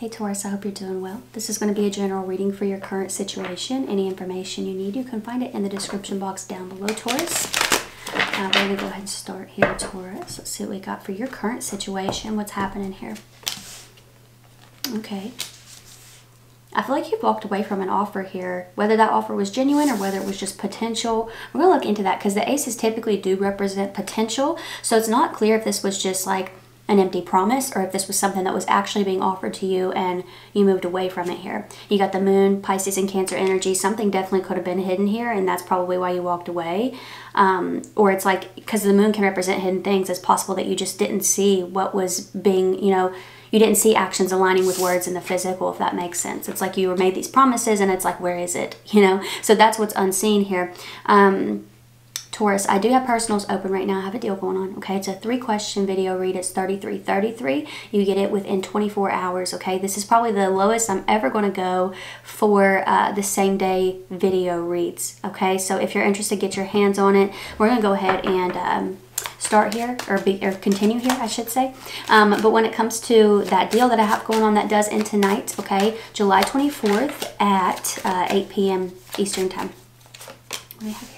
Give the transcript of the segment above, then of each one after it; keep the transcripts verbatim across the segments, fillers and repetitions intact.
Hey Taurus, I hope you're doing well. This is going to be a general reading for your current situation. Any information you need, you can find it in the description box down below, Taurus. Uh, we're going to go ahead and start here, Taurus. Let's see what we got for your current situation. What's happening here? Okay. I feel like you've walked away from an offer here, whether that offer was genuine or whether it was just potential. We're going to look into that because the aces typically do represent potential. So it's not clear if this was just like an empty promise or if this was something that was actually being offered to you and you moved away from it here. You got the moon, Pisces, and Cancer energy. Something definitely could have been hidden here, and that's probably why you walked away. Um, or it's like, because the moon can represent hidden things, it's possible that you just didn't see what was being, you know, you didn't see actions aligning with words in the physical, if that makes sense. It's like you were made these promises and it's like, where is it? You know, so that's what's unseen here. Um, Taurus, I do have personals open right now. I have a deal going on, okay? It's a three-question video read. It's thirty-three thirty-three. You get it within twenty-four hours, okay? This is probably the lowest I'm ever going to go for uh, the same-day video reads, okay? So if you're interested, get your hands on it. We're going to go ahead and um, start here, or, be, or continue here, I should say. Um, but when it comes to that deal that I have going on, that does end tonight, okay? July twenty-fourth at uh, eight p m Eastern time. What do we have here?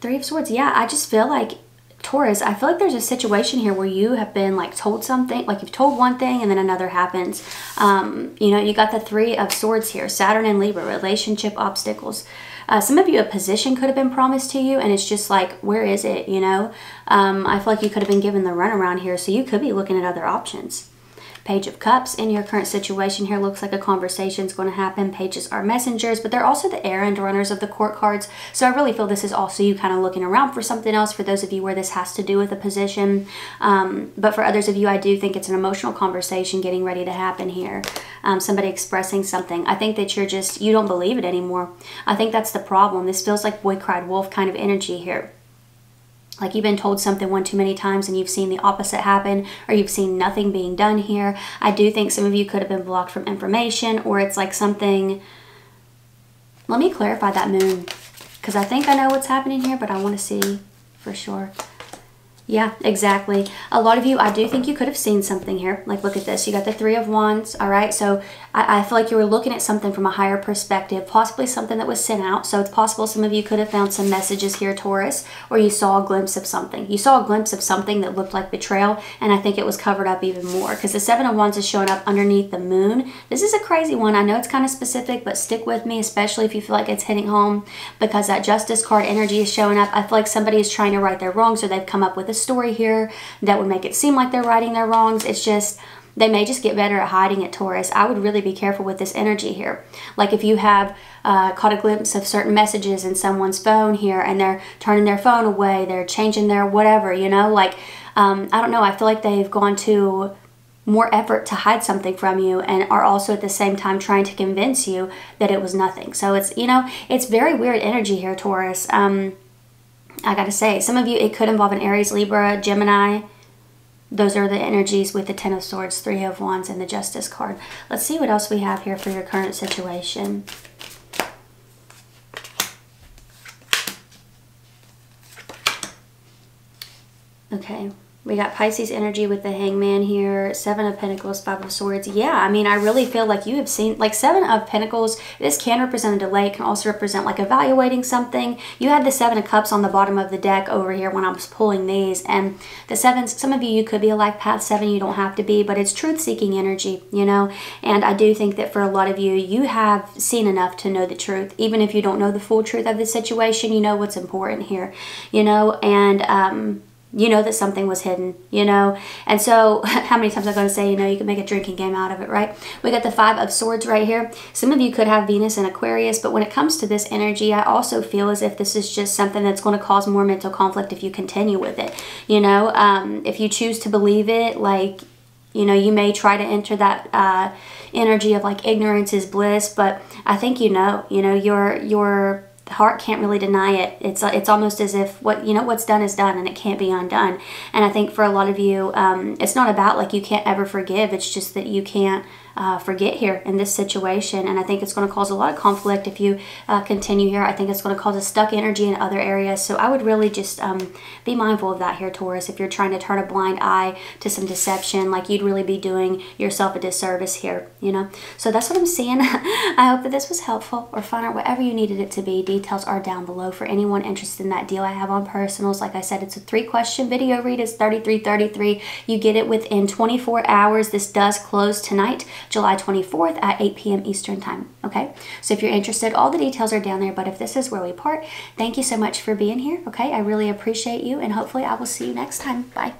Three of Swords. Yeah, I just feel like, Taurus, I feel like there's a situation here where you have been like told something, like you've told one thing and then another happens. Um, you know, you got the Three of Swords here, Saturn and Libra, relationship obstacles. Uh, some of you, a position could have been promised to you and it's just like, where is it, you know? Um, I feel like you could have been given the runaround here, so you could be looking at other options. Page of Cups in your current situation here looks like a conversation is going to happen. Pages are messengers, but they're also the errand runners of the court cards. So I really feel this is also you kind of looking around for something else, for those of you where this has to do with a position. Um, but for others of you, I do think it's an emotional conversation getting ready to happen here. Um, somebody expressing something. I think that you're just, you don't believe it anymore. I think that's the problem. This feels like boy cried wolf kind of energy here. Like you've been told something one too many times and you've seen the opposite happen, or you've seen nothing being done here. I do think some of you could have been blocked from information, or it's like something. Let me clarify that moon, because I think I know what's happening here, but I want to see for sure. Yeah, exactly. A lot of you, I do think you could have seen something here. Like, look at this. You got the Three of Wands, all right? So I, I feel like you were looking at something from a higher perspective, possibly something that was sent out. So it's possible some of you could have found some messages here, Taurus, or you saw a glimpse of something. You saw a glimpse of something that looked like betrayal, and I think it was covered up even more, because the Seven of Wands is showing up underneath the moon. This is a crazy one. I know it's kind of specific, but stick with me, especially if you feel like it's hitting home, because that Justice card energy is showing up. I feel like somebody is trying to right their wrongs, or they've come up with a story here that would make it seem like they're righting their wrongs. It's just, they may just get better at hiding it, Taurus. I would really be careful with this energy here. Like if you have uh, caught a glimpse of certain messages in someone's phone here and they're turning their phone away, they're changing their whatever, you know, like, um, I don't know. I feel like they've gone to more effort to hide something from you and are also at the same time trying to convince you that it was nothing. So it's, you know, it's very weird energy here, Taurus. Um, I gotta say, some of you, it could involve an Aries, Libra, Gemini. Those are the energies with the Ten of Swords, Three of Wands, and the Justice card. Let's see what else we have here for your current situation. Okay, we got Pisces energy with the Hangman here, Seven of Pentacles, Five of Swords. Yeah, I mean, I really feel like you have seen, like Seven of Pentacles, this can represent a delay. It can also represent like evaluating something. You had the Seven of Cups on the bottom of the deck over here when I was pulling these. And the Sevens, some of you, you could be a life path seven. You don't have to be, but it's truth-seeking energy, you know? And I do think that for a lot of you, you have seen enough to know the truth. Even if you don't know the full truth of the situation, you know what's important here, you know? And, um... you know that something was hidden, you know? And so how many times I'm going to say, you know, you can make a drinking game out of it, right? We got the Five of Swords right here. Some of you could have Venus in Aquarius, but when it comes to this energy, I also feel as if this is just something that's going to cause more mental conflict if you continue with it, you know? Um, if you choose to believe it, like, you know, you may try to enter that uh, energy of like ignorance is bliss, but I think you know, you know, your your heart can't really deny it. It's it's almost as if what you know what's done is done and it can't be undone. And I think for a lot of you, um, it's not about like you can't ever forgive. It's just that you can't uh, forget here in this situation. And I think it's going to cause a lot of conflict if you uh, continue here. I think it's going to cause a stuck energy in other areas. So I would really just um, be mindful of that here, Taurus. If you're trying to turn a blind eye to some deception, like you'd really be doing yourself a disservice here, you know. So that's what I'm seeing. I hope that this was helpful or fun or whatever you needed it to be. Details are down below for anyone interested in that deal I have on personals. Like I said, it's a three question video read. It's thirty-three thirty-three. You get it within twenty-four hours. This does close tonight, July twenty-fourth at eight p m Eastern time. Okay. So if you're interested, all the details are down there. But if this is where we part, thank you so much for being here. Okay. I really appreciate you, and hopefully I will see you next time. Bye.